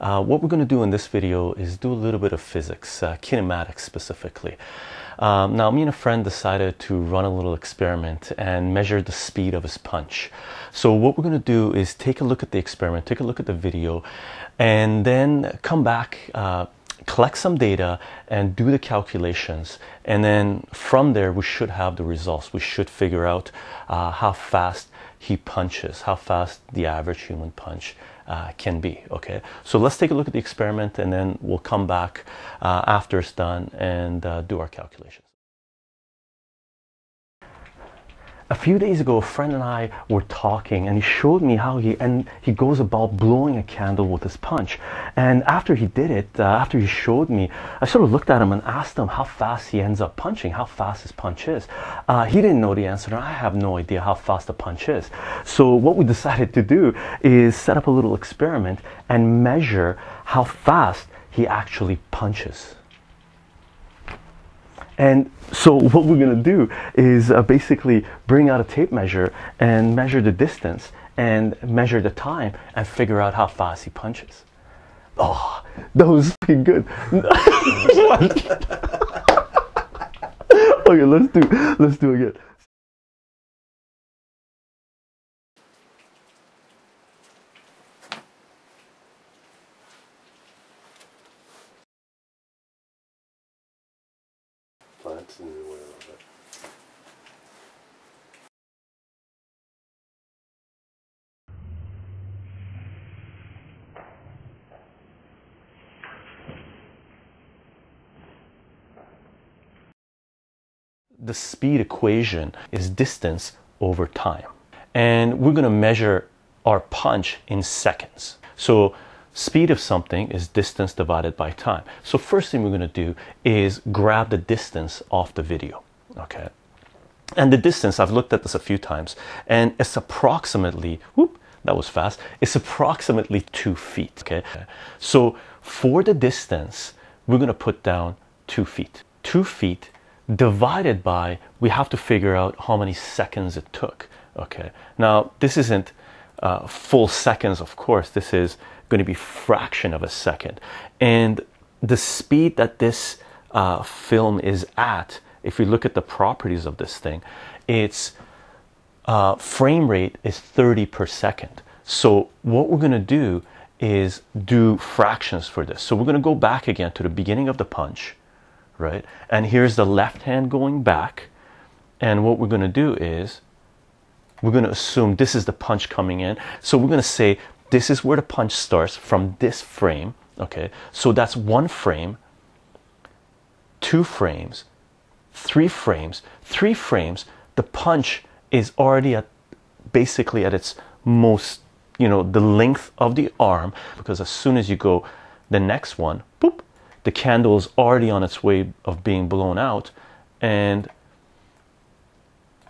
What we're going to do in this video is do a little bit of physics, kinematics specifically. Now, me and a friend decided to run a little experiment and measure the speed of his punch. So what we're going to do is take a look at the experiment, take a look at the video, and then come back, collect some data and do the calculations, and then from there we should have the results. We should figure out how fast he punches, how fast the average human punch can be. Okay, so let's take a look at the experiment and then we'll come back after it's done and do our calculations. A few days ago, a friend and I were talking, and he showed me how he goes about blowing a candle with his punch. And after he did it, after he showed me, I sort of looked at him and asked him how fast he ends up punching, how fast his punch is. He didn't know the answer, and I have no idea how fast a punch is. So what we decided to do is set up a little experiment and measure how fast he actually punches. And so what we're going to do is basically bring out a tape measure and measure the distance and measure the time and figure out how fast he punches. Oh, that was fucking good. Okay, let's do it again. Plants in the way of it. The speed equation is distance over time, and we're going to measure our punch in seconds. So speed of something is distance divided by time. So first thing we're going to do is grab the distance off the video, okay? And the distance, I've looked at this a few times, and it's approximately, whoop, that was fast, it's approximately 2 feet, okay? So for the distance, we're going to put down 2 feet. 2 feet divided by, we have to figure out how many seconds it took, okay? Now, this isn't full seconds, of course. This is going to be fraction of a second, and the speed that this film is at, if you look at the properties of this thing, its frame rate is 30 per second. So what we're going to do is do fractions for this. So we're going to go back again to the beginning of the punch, right? And here's the left hand going back, and what we're going to do is we're going to assume this is the punch coming in. So we're going to say this is where the punch starts from this frame, okay? So that's 1 frame, 2 frames, 3 frames, 3 frames. The punch is already at basically at its most, you know, the length of the arm, because as soon as you go the next one, boop, the candle is already on its way of being blown out, and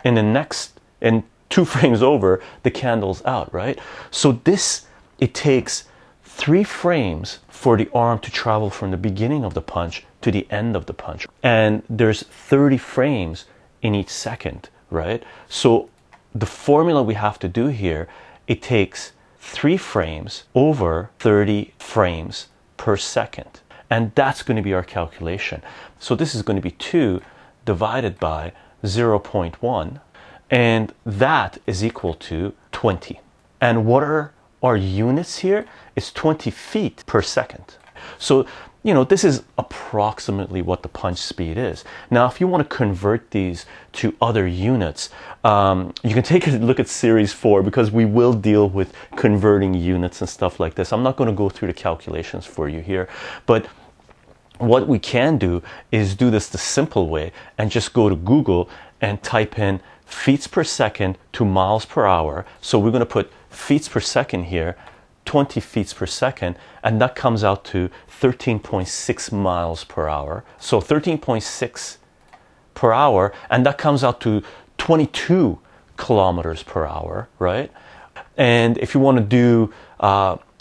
in the next, and 2 frames over, the candle's out, right? So this, it takes 3 frames for the arm to travel from the beginning of the punch to the end of the punch, and there's 30 frames in each second, right? So the formula we have to do here, it takes 3 frames over 30 frames per second, and that's going to be our calculation. So this is going to be 2 divided by 0.1, and that is equal to 20. And what are our units here? It's 20 feet per second. So, you know, this is approximately what the punch speed is. Now, if you want to convert these to other units, you can take a look at series 4, because we will deal with converting units and stuff like this. I'm not going to go through the calculations for you here, but what we can do is do this the simple way and just go to Google and type in feet per second to miles per hour. So we're going to put feet per second here, 20 feet per second, and that comes out to 13.6 miles per hour. So 13.6 per hour, and that comes out to 22 kilometers per hour, right? And if you want to do,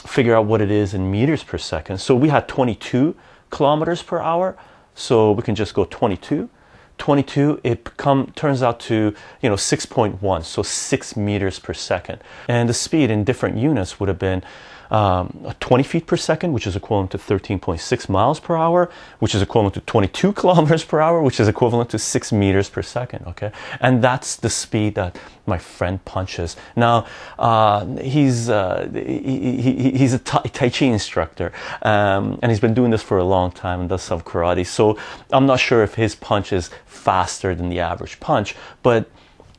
figure out what it is in meters per second. So we had 22 kilometers per hour, so we can just go 22. 22, it turns out to, you know, 6.1, so 6 meters per second. And the speed in different units would have been 20 feet per second, which is equivalent to 13.6 miles per hour, which is equivalent to 22 kilometers per hour, which is equivalent to 6 meters per second. Okay, and that's the speed that my friend punches. Now he's a Tai Chi instructor, and he's been doing this for a long time and does some karate. So I'm not sure if his punch is faster than the average punch, but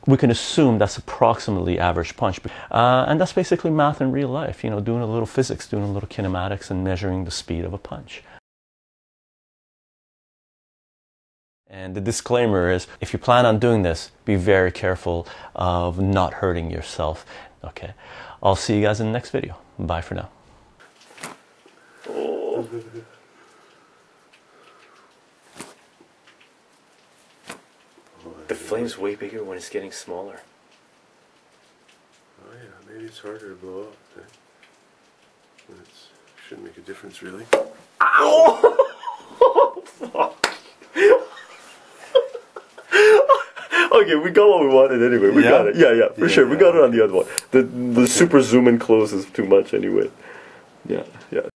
we can assume that's approximately average punch. And that's basically math in real life, you know, doing a little physics, doing a little kinematics, and measuring the speed of a punch. And the disclaimer is, if you plan on doing this, be very careful of not hurting yourself. Okay, I'll see you guys in the next video. Bye for now. Oh. The flame's way bigger when it's getting smaller. Oh yeah, maybe it's harder to blow up. It shouldn't make a difference, really. Ow! Fuck. Okay, we got what we wanted anyway. We got it. Yeah, for sure. We got it on the other one. The super zoom in close is too much anyway. Yeah.